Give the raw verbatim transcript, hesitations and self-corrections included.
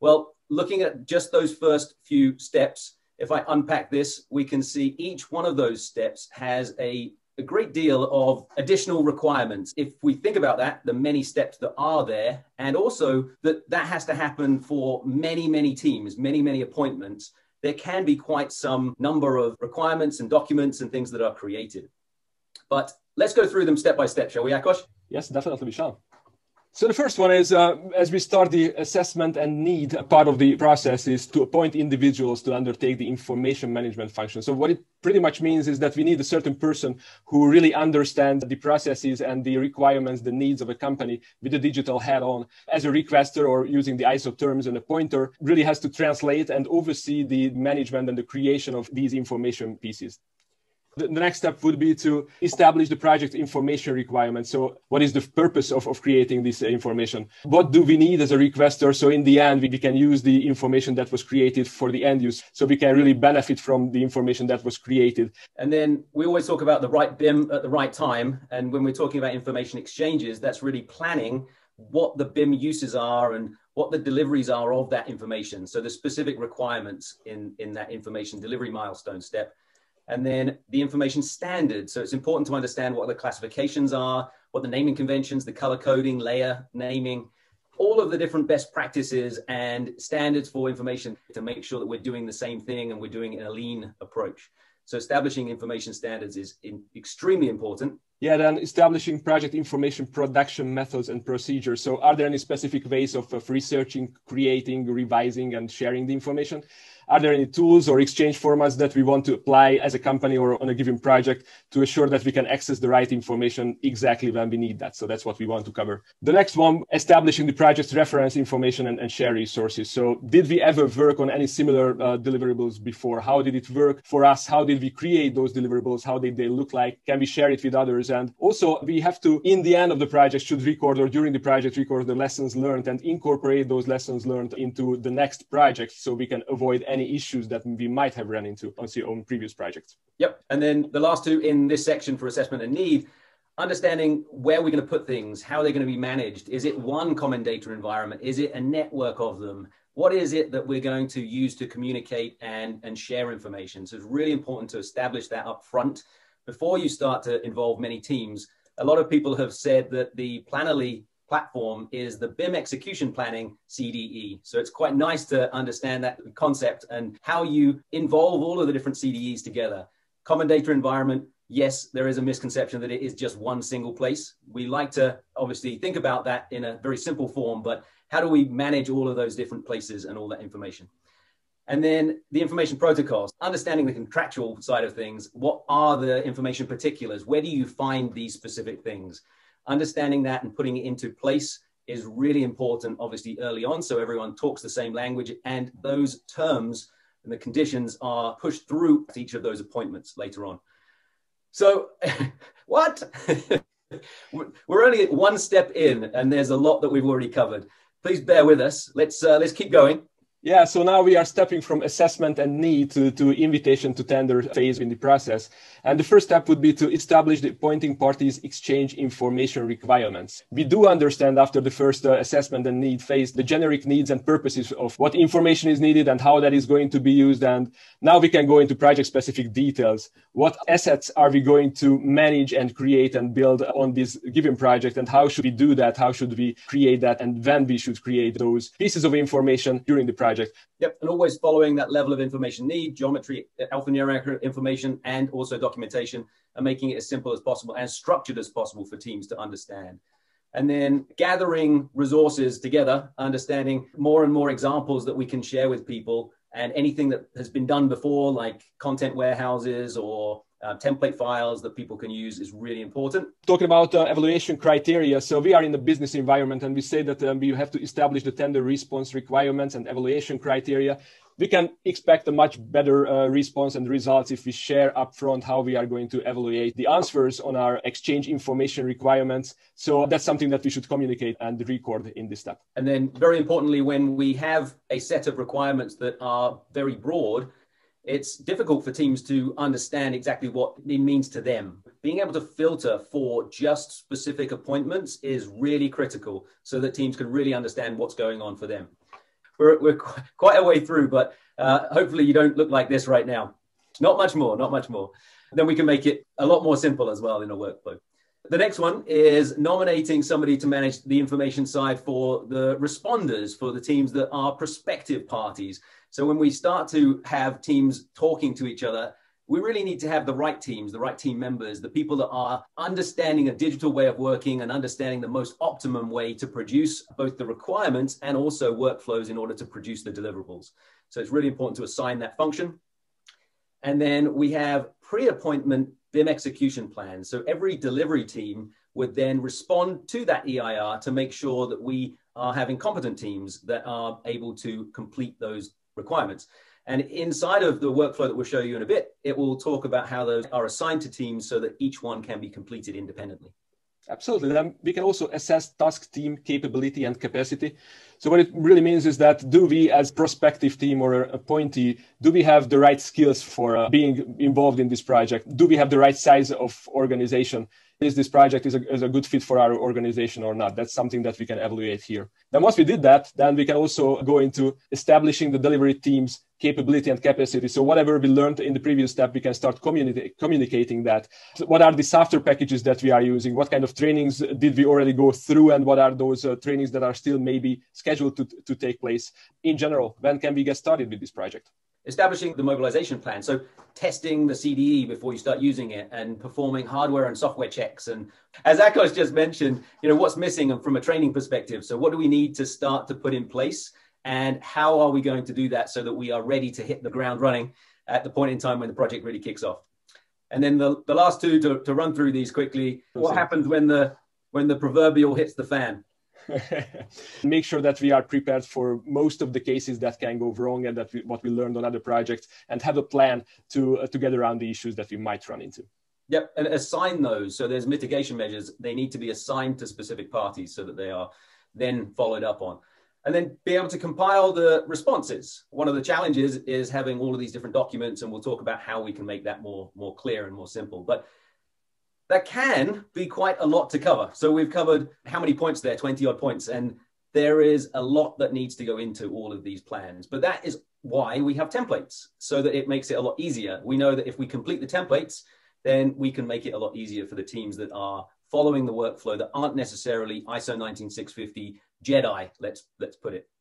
Well, looking at just those first few steps, if I unpack this, we can see each one of those steps has a, a great deal of additional requirements. If we think about that, the many steps that are there, and also that that has to happen for many, many teams, many, many appointments, there can be quite some number of requirements and documents and things that are created. But let's go through them step by step, shall we, Akos? Yes, definitely we shall. So the first one is, uh, as we start the assessment and need part of the process, is to appoint individuals to undertake the information management function. So what it pretty much means is that we need a certain person who really understands the processes and the requirements, the needs of a company with a digital hat on. As a requester, or using the I S O terms and a pointer, really has to translate and oversee the management and the creation of these information pieces. The next step would be to establish the project information requirements. So what is the purpose of, of creating this information? What do we need as a requester? So in the end, we, we can use the information that was created for the end use. So we can really benefit from the information that was created. And then we always talk about the right B I M at the right time. And when we're talking about information exchanges, that's really planning what the B I M uses are and what the deliveries are of that information. So the specific requirements in, in that information delivery milestone step. And then the information standard. So it's important to understand what the classifications are, what the naming conventions, the color coding, layer naming, all of the different best practices and standards for information to make sure that we're doing the same thing and we're doing it in a lean approach. So establishing information standards is in extremely important. Yeah, then establishing project information production methods and procedures. So are there any specific ways of, of researching, creating, revising, and sharing the information? Are there any tools or exchange formats that we want to apply as a company or on a given project to assure that we can access the right information exactly when we need that? So that's what we want to cover. The next one, establishing the project's reference information and, and share resources. So did we ever work on any similar uh, deliverables before? How did it work for us? How did we create those deliverables? How did they look like? Can we share it with others? And also we have to, in the end of the project, should record or during the project record the lessons learned and incorporate those lessons learned into the next project so we can avoid any issues that we might have run into on your own previous projects. Yep. And then the last two in this section for assessment and need, understanding where we're going to put things, how they're going to be managed. Is it one common data environment? Is it a network of them? What is it that we're going to use to communicate and, and share information? So it's really important to establish that up front. Before you start to involve many teams, a lot of people have said that the Plannerly platform is the B I M execution planning C D E. So it's quite nice to understand that concept and how you involve all of the different C D Es together. Common data environment, yes, there is a misconception that it is just one single place. We like to obviously think about that in a very simple form, but how do we manage all of those different places and all that information? And then the information protocols, understanding the contractual side of things. What are the information particulars? Where do you find these specific things? Understanding that and putting it into place is really important, obviously, early on. So everyone talks the same language and those terms and the conditions are pushed through each of those appointments later on. So what? We're only one step in and there's a lot that we've already covered. Please bear with us. Let's, uh, let's keep going. Yeah, so now we are stepping from assessment and need to, to invitation to tender phase in the process. And the first step would be to establish the appointing parties' exchange information requirements. We do understand after the first uh, assessment and need phase, the generic needs and purposes of what information is needed and how that is going to be used. And now we can go into project-specific details. What assets are we going to manage and create and build on this given project? And how should we do that? How should we create that? And when we should create those pieces of information during the project? Yep, and always following that level of information need, geometry, alphanumeric information, and also documentation, and making it as simple as possible and structured as possible for teams to understand. And then gathering resources together, understanding more and more examples that we can share with people, and anything that has been done before, like content warehouses or Uh, template files that people can use is really important. Talking about uh, evaluation criteria, so we are in the business environment and we say that um, we have to establish the tender response requirements and evaluation criteria. We can expect a much better uh, response and results if we share upfront how we are going to evaluate the answers on our exchange information requirements. So that's something that we should communicate and record in this step. And then very importantly, when we have a set of requirements that are very broad, it's difficult for teams to understand exactly what it means to them. Being able to filter for just specific appointments is really critical so that teams can really understand what's going on for them. we're, we're quite a way through, but uh, hopefully you don't look like this right now. Not much more, not much more. Then we can make it a lot more simple as well in a workflow. The next one is nominating somebody to manage the information side for the responders, for the teams that are prospective parties. So when we start to have teams talking to each other, we really need to have the right teams, the right team members, the people that are understanding a digital way of working and understanding the most optimum way to produce both the requirements and also workflows in order to produce the deliverables. So it's really important to assign that function. And then we have pre-appointment B I M execution plans. So every delivery team would then respond to that E I R to make sure that we are having competent teams that are able to complete those requirements. And inside of the workflow that we'll show you in a bit, it will talk about how those are assigned to teams so that each one can be completed independently. Absolutely. Then we can also assess task team capability and capacity. So what it really means is that do we as prospective team or appointee, do we have the right skills for uh, being involved in this project? Do we have the right size of organization? Is this project is a, is a good fit for our organization or not? That's something that we can evaluate here. Then once we did that, then we can also go into establishing the delivery team's capability and capacity. So whatever we learned in the previous step, we can start communi- communicating that. So what are the software packages that we are using? What kind of trainings did we already go through? And what are those uh, trainings that are still maybe scheduled to, to take place? In general, when can we get started with this project? Establishing the mobilization plan. So testing the C D E before you start using it and performing hardware and software checks. And as Akos just mentioned, you know, what's missing from a training perspective? So what do we need to start to put in place? And how are we going to do that so that we are ready to hit the ground running at the point in time when the project really kicks off? And then the, the last two to, to run through these quickly, what happens when the, when the proverbial hits the fan? Make sure that we are prepared for most of the cases that can go wrong and that we, what we learned on other projects, and have a plan to, uh, to get around the issues that we might run into. Yep, and assign those. So there's mitigation measures. They need to be assigned to specific parties so that they are then followed up on. And then be able to compile the responses. One of the challenges is having all of these different documents, and we'll talk about how we can make that more, more clear and more simple. But that can be quite a lot to cover. So we've covered how many points there, twenty odd points, and there is a lot that needs to go into all of these plans. But that is why we have templates, so that it makes it a lot easier. We know that if we complete the templates, then we can make it a lot easier for the teams that are following the workflow that aren't necessarily I S O nineteen six fifty Jedi, let's, let's put it.